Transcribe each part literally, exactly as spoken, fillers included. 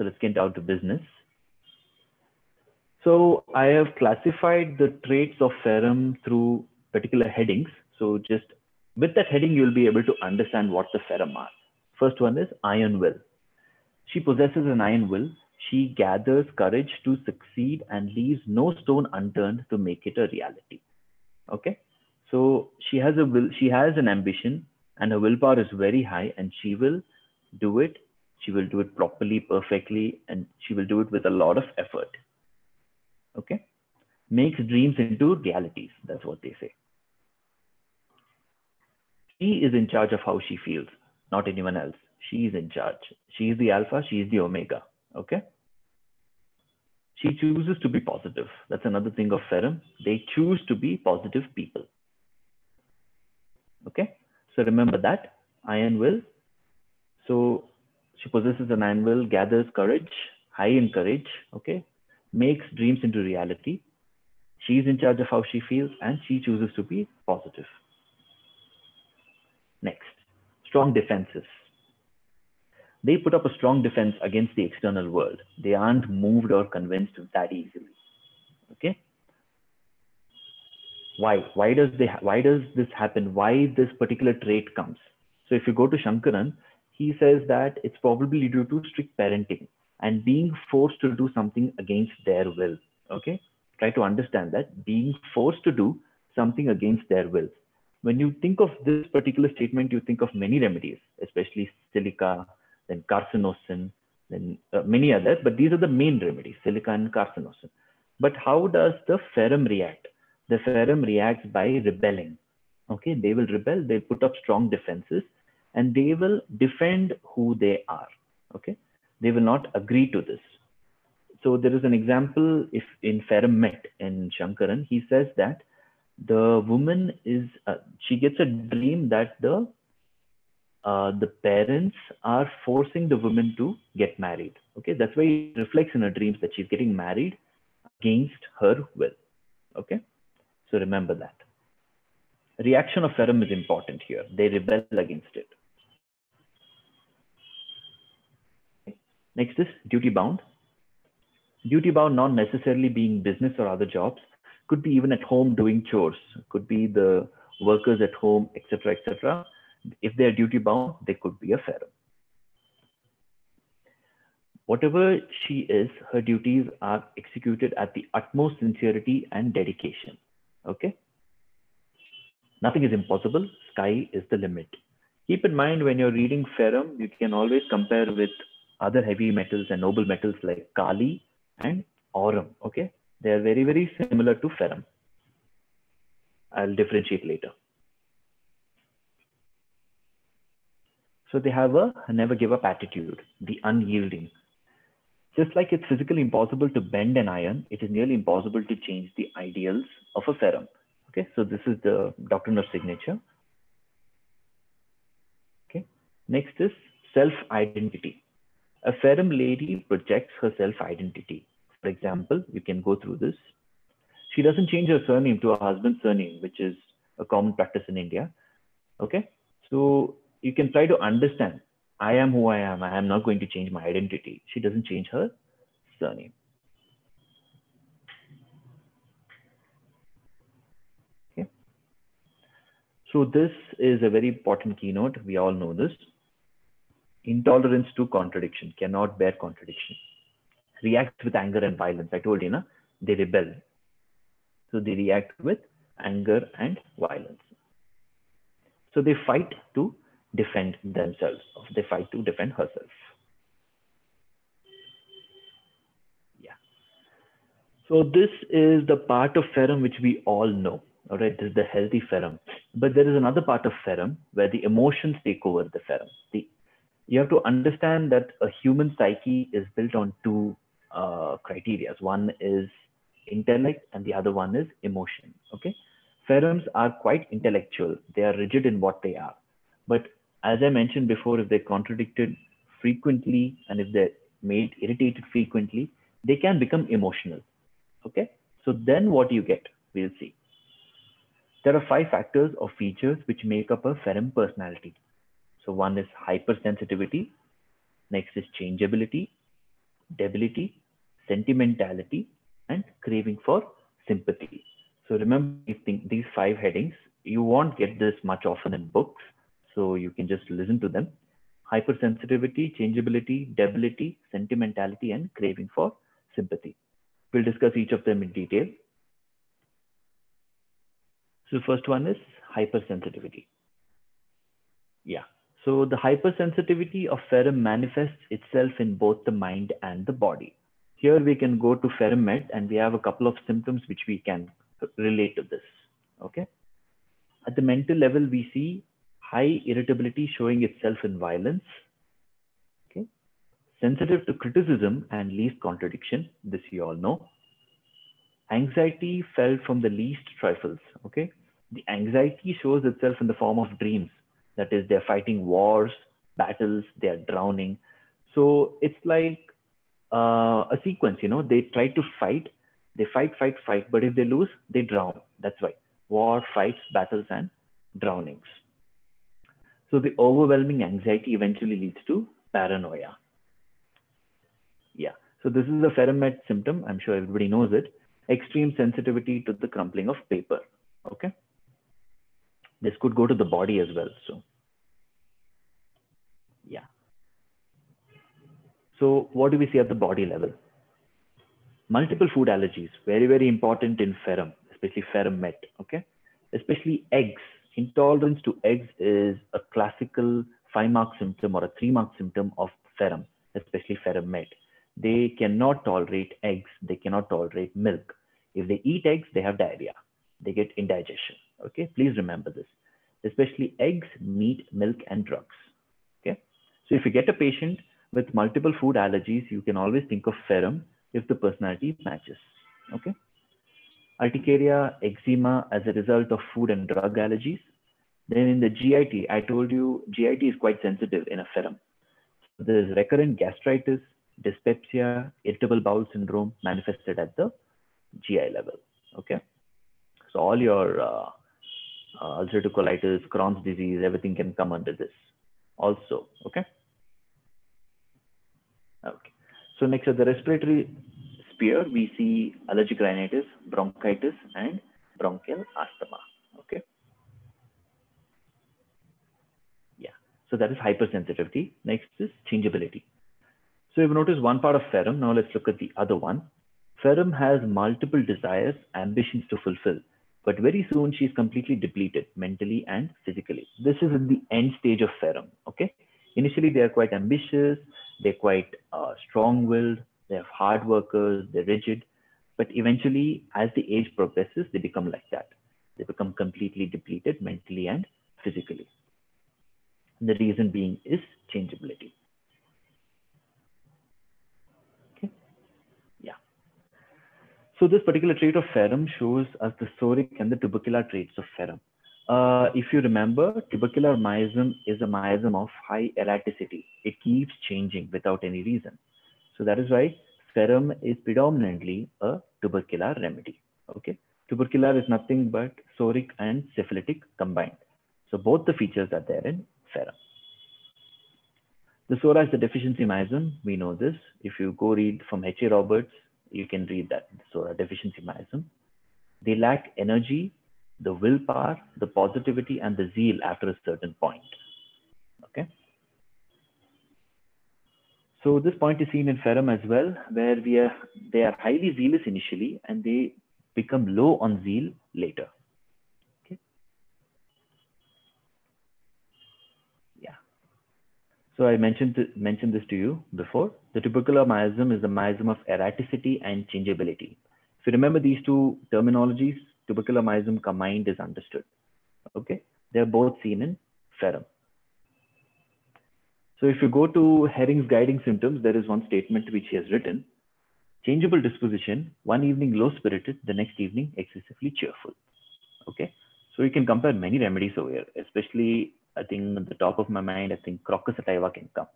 so let's get down to business. So I have classified the traits of Ferrum through particular headings. So just with that heading, you'll be able to understand what the Ferrum are. First one is iron will. She possesses an iron will. She gathers courage to succeed and leaves no stone unturned to make it a reality. Okay. So she has a will, she has an ambition, and her willpower is very high, and she will do it. She will do it properly, perfectly, and she will do it with a lot of effort. Okay. Makes dreams into realities. That's what they say. She is in charge of how she feels, not anyone else. She is in charge. She is the alpha. She is the omega. Okay. She chooses to be positive. That's another thing of Ferrum. They choose to be positive people. Okay. So remember that iron will. So she possesses an iron will, gathers courage, high in courage. Okay. Makes dreams into reality. She is in charge of how she feels, and she chooses to be positive. Next, strong defenses. They put up a strong defense against the external world. They aren't moved or convinced that easily. Okay. Why? Why does they? Why does this happen? Why this particular trait comes? So if you go to Shankaran, he says that it's probably due to strict parenting and being forced to do something against their will. Okay. Try to understand that, being forced to do something against their will. When you think of this particular statement, you think of many remedies, especially silica, then carcinosin, then uh, many others, but these are the main remedies, silica and carcinosin. But how does the Ferrum react? The Ferrum reacts by rebelling. Okay, they will rebel, they put up strong defenses, and they will defend who they are. Okay, they will not agree to this. So there is an example if in Ferrum Met in Shankaran, he says that the woman is, uh, she gets a dream that the, Uh, the parents are forcing the woman to get married. Okay, that's why it reflects in her dreams that she's getting married against her will. Okay, so remember that. Reaction of Ferrum is important here. They rebel against it. Okay. Next is duty bound. Duty bound, not necessarily being business or other jobs, could be even at home doing chores, could be the workers at home, et cetera, et cetera. If they are duty bound, they could be a Ferrum. Whatever she is, her duties are executed at the utmost sincerity and dedication. Okay. Nothing is impossible. Sky is the limit. Keep in mind when you're reading Ferrum, you can always compare with other heavy metals and noble metals like Kali and Aurum. Okay. They are very, very similar to Ferrum. I'll differentiate later. So they have a never give up attitude, the unyielding. Just like it's physically impossible to bend an iron, it is nearly impossible to change the ideals of a Ferrum. Okay, so this is the doctrine of signature. Okay, next is self-identity. A Ferrum lady projects her self-identity. For example, you can go through this. She doesn't change her surname to her husband's surname, which is a common practice in India. Okay, so you can try to understand, I am who I am. I am not going to change my identity. She doesn't change her surname. Okay. So this is a very important keynote. We all know this. Intolerance to contradiction, cannot bear contradiction. Reacts with anger and violence. I told you, na, they rebel. So they react with anger and violence. So they fight to defend themselves, they fight to defend herself. Yeah. So this is the part of Ferrum which we all know, all right? This is the healthy Ferrum. But there is another part of Ferrum where the emotions take over the Ferrum. The, you have to understand that a human psyche is built on two uh, criteria. One is intellect and the other one is emotion, okay? Ferrums are quite intellectual. They are rigid in what they are. But as I mentioned before, if they're contradicted frequently and if they're made irritated frequently, they can become emotional. Okay, so then what do you get? We'll see. There are five factors or features which make up a Ferrum personality. So one is hypersensitivity. Next is changeability. debility, sentimentality, and craving for sympathy. So remember these five headings. You won't get this much often in books, so you can just listen to them. Hypersensitivity, changeability, debility, sentimentality, and craving for sympathy. We'll discuss each of them in detail. So the first one is hypersensitivity. Yeah. So the hypersensitivity of Ferrum manifests itself in both the mind and the body. Here we can go to Ferrum Met, and we have a couple of symptoms which we can relate to this. Okay. At the mental level, we see high irritability showing itself in violence. Okay. Sensitive to criticism and least contradiction. This you all know. Anxiety felt from the least trifles. Okay. The anxiety shows itself in the form of dreams. That is, they're fighting wars, battles, they're drowning. So it's like uh, a sequence, you know, they try to fight, they fight, fight, fight, but if they lose, they drown. That's why war, fights, battles, and drownings. So the overwhelming anxiety eventually leads to paranoia. Yeah, so this is the Ferrum Met symptom. I'm sure everybody knows it. Extreme sensitivity to the crumpling of paper, okay? This could go to the body as well, so. Yeah. So what do we see at the body level? Multiple food allergies, very, very important in Ferrum, especially Ferrum Met, okay? Especially eggs. Intolerance to eggs is a classical five-mark symptom or a three-mark symptom of Ferrum, especially Ferrum Met. They cannot tolerate eggs. They cannot tolerate milk. If they eat eggs, they have diarrhea. They get indigestion. Okay, please remember this, especially eggs, meat, milk, and drugs. Okay, so if you get a patient with multiple food allergies, you can always think of Ferrum if the personality matches. Okay, urticaria, eczema as a result of food and drug allergies. Then in the G I T, I told you G I T is quite sensitive in a Ferrum. So there's recurrent gastritis, dyspepsia, irritable bowel syndrome manifested at the G I level. Okay, so all your uh, Uh, ulcerative colitis, Crohn's disease, everything can come under this also, okay? Okay. So next at the respiratory sphere, we see allergic rhinitis, bronchitis, and bronchial asthma, okay? Yeah, so that is hypersensitivity. Next is changeability. So you've noticed one part of Ferrum. Now let's look at the other one. Ferrum has multiple desires, ambitions to fulfill. But very soon she's completely depleted mentally and physically. This is in the end stage of Ferrum, okay? Initially, they are quite ambitious. They're quite uh, strong-willed. They're hard workers. They're rigid. But eventually, as the age progresses, they become like that. They become completely depleted mentally and physically. And the reason being is changeability. So this particular trait of Ferrum shows us the psoric and the tubercular traits of Ferrum. Uh, if you remember, tubercular miasm is a miasm of high erraticity. It keeps changing without any reason. So that is why Ferrum is predominantly a tubercular remedy. Okay, tubercular is nothing but psoric and syphilitic combined. So both the features are there in Ferrum. The psora is the deficiency miasm. We know this. If you go read from H A Roberts, you can read that, so deficiency miasm. They lack energy, the willpower, the positivity, and the zeal after a certain point, okay? So this point is seen in Ferrum as well, where we are, they are highly zealous initially, and they become low on zeal later, okay? Yeah. So I mentioned, mentioned this to you before. The tubercular miasm is the miasm of erraticity and changeability. If you remember these two terminologies, tubercular miasm combined is understood. Okay, they're both seen in Ferrum. So if you go to Herring's guiding symptoms, there is one statement which he has written: changeable disposition, one evening low-spirited, the next evening excessively cheerful. Okay, so you can compare many remedies over here, especially I think at the top of my mind, I think crocus sativa can come.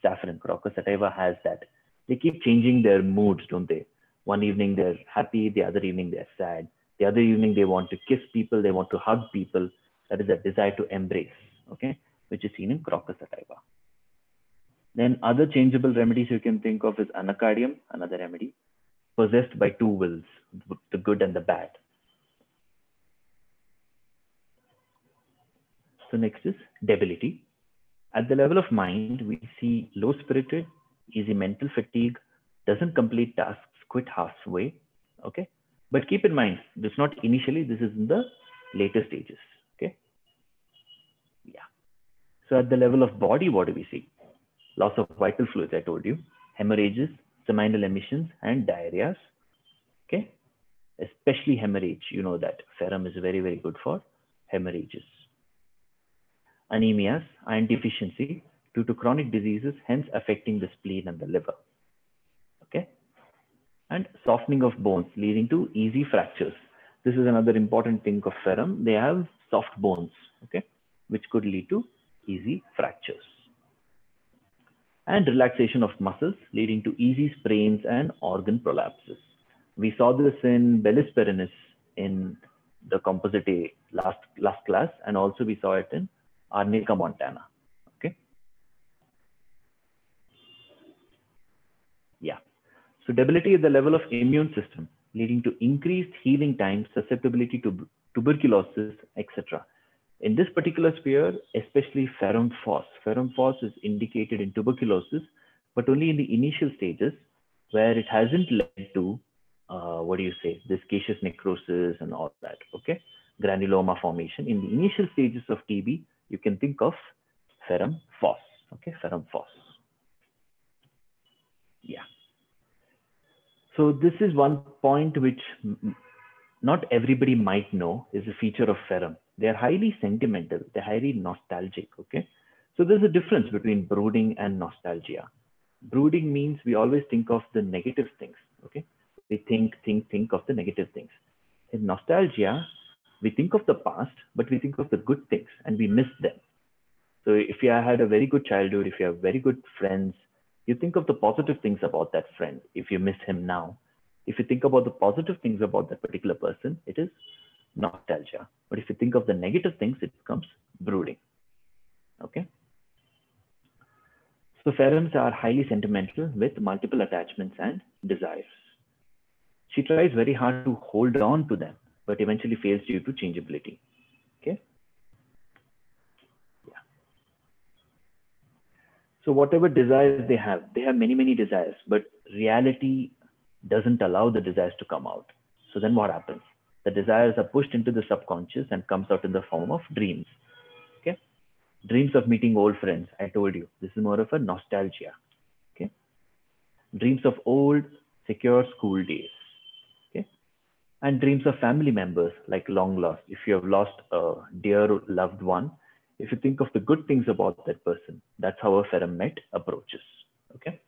Saffron, crocus sativa has that. They keep changing their moods, don't they? One evening they're happy, the other evening they're sad. The other evening they want to kiss people, they want to hug people. That is a desire to embrace, okay? Which is seen in crocus sativa. Then other changeable remedies you can think of is anacardium, another remedy, possessed by two wills, the good and the bad. So next is debility. At the level of mind, we see low-spirited, easy mental fatigue, doesn't complete tasks, quit halfway, okay? But keep in mind, this is not initially, this is in the later stages, okay? Yeah. So at the level of body, what do we see? Loss of vital fluids, I told you, hemorrhages, seminal emissions, and diarrheas, okay? Especially hemorrhage, you know that ferrum is very, very good for hemorrhages. Anemias, iron deficiency due to chronic diseases, hence affecting the spleen and the liver, okay? And softening of bones leading to easy fractures. This is another important thing of ferrum. They have soft bones, okay, which could lead to easy fractures. And relaxation of muscles leading to easy sprains and organ prolapses. We saw this in Bellis Perennis in the Composite A last, last class, and also we saw it in Arnica Montana, okay? Yeah. So debility at the level of immune system, leading to increased healing time, susceptibility to tuberculosis, et cetera. In this particular sphere, especially Ferrum Phos. Ferrum Phos is indicated in tuberculosis, but only in the initial stages where it hasn't led to, uh, what do you say, this caseous necrosis and all that, okay? Granuloma formation. In the initial stages of T B, you can think of Ferrum Phos, okay, Ferrum Phos. Yeah. So this is one point which not everybody might know is a feature of ferrum. They're highly sentimental, they're highly nostalgic, okay? So there's a difference between brooding and nostalgia. Brooding means we always think of the negative things, okay? We think, think, think of the negative things. In nostalgia, we think of the past, but we think of the good things and we miss them. So if you had a very good childhood, if you have very good friends, you think of the positive things about that friend. If you miss him now, if you think about the positive things about that particular person, it is nostalgia. But if you think of the negative things, it becomes brooding, okay? So ferrums are highly sentimental with multiple attachments and desires. She tries very hard to hold on to them, but eventually fails due to changeability, okay? Yeah. So whatever desires they have, they have many, many desires, but reality doesn't allow the desires to come out. So then what happens? The desires are pushed into the subconscious and comes out in the form of dreams, okay? Dreams of meeting old friends, I told you, this is more of a nostalgia, okay? Dreams of old, secure school days. And dreams of family members, like long lost. If you have lost a dear loved one, if you think of the good things about that person, that's how a Ferrum Met approaches, okay?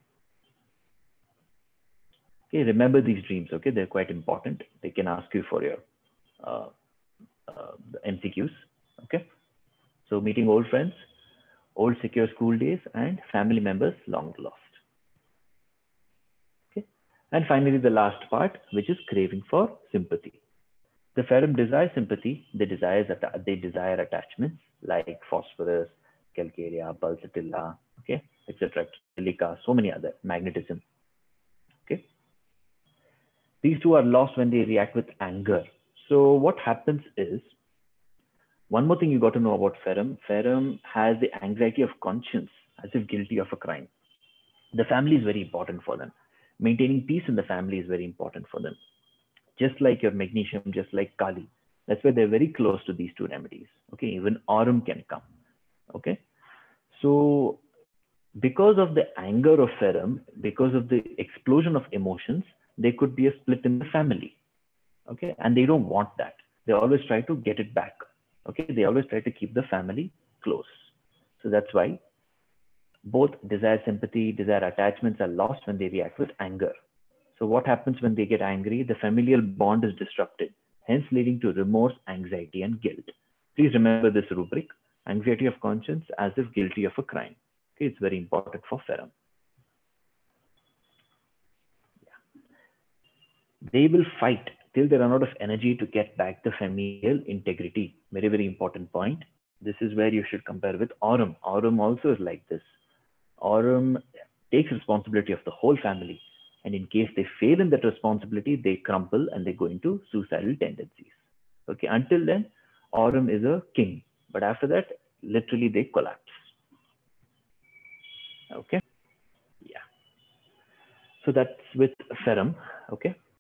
Okay, remember these dreams, okay? They're quite important. They can ask you for your uh, uh, M C Qs, okay? So meeting old friends, old secure school days, and family members long lost. And finally, the last part, which is craving for sympathy. The ferrum desires sympathy, they, desires they desire attachments like phosphorus, calcarea, pulsatilla, okay, et cetera, silica, so many other, magnetism, okay. These two are lost when they react with anger. So what happens is, one more thing you got to know about ferrum, ferrum has the anxiety of conscience as if guilty of a crime. The family is very important for them. Maintaining peace in the family is very important for them. Just like your magnesium, just like Kali. That's why they're very close to these two remedies. Okay, even Aurum can come. Okay, so because of the anger of ferrum, because of the explosion of emotions, there could be a split in the family. Okay, and they don't want that. They always try to get it back. Okay, they always try to keep the family close. So that's why both desire sympathy, desire attachments are lost when they react with anger. So what happens when they get angry? The familial bond is disrupted, hence leading to remorse, anxiety, and guilt. Please remember this rubric, anxiety of conscience as if guilty of a crime. Okay, it's very important for ferrum. Yeah. They will fight till they run out of energy to get back the familial integrity. Very, very important point. This is where you should compare with Aurum. Aurum also is like this. Aurum takes responsibility of the whole family. And in case they fail in that responsibility, they crumple and they go into suicidal tendencies. Okay, until then, Aurum is a king. But after that, literally they collapse. Okay, yeah. So that's with Ferrum, okay.